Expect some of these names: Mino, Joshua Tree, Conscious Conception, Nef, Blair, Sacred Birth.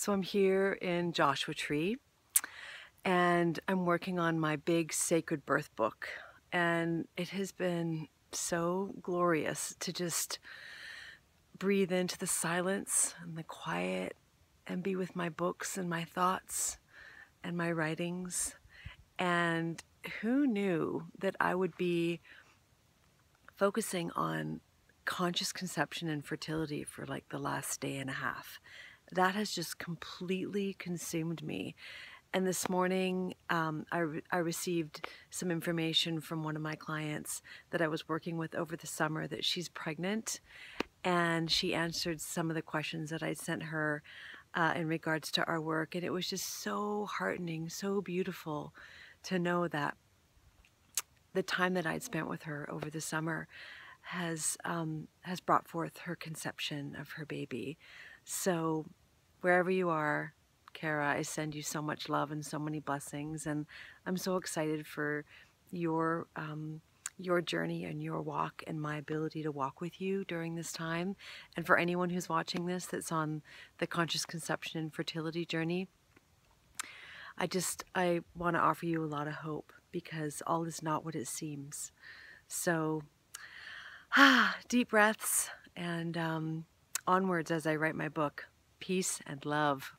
So I'm here in Joshua Tree and I'm working on my big Sacred Birth book, and it has been so glorious to just breathe into the silence and the quiet and be with my books and my thoughts and my writings. And who knew that I would be focusing on conscious conception and fertility for like the last day and a half. That has just completely consumed me. And this morning I received some information from one of my clients that I was working with over the summer that she's pregnant, and she answered some of the questions that I sent her in regards to our work, and it was just so heartening, so beautiful to know that the time that I'd spent with her over the summer has brought forth her conception of her baby. So wherever you are, Kara, I send you so much love and so many blessings, and I'm so excited for your journey and your walk and my ability to walk with you during this time. And for anyone who's watching this that's on the conscious conception and fertility journey, I want to offer you a lot of hope, because all is not what it seems. So deep breaths and onwards as I write my book. Peace and love.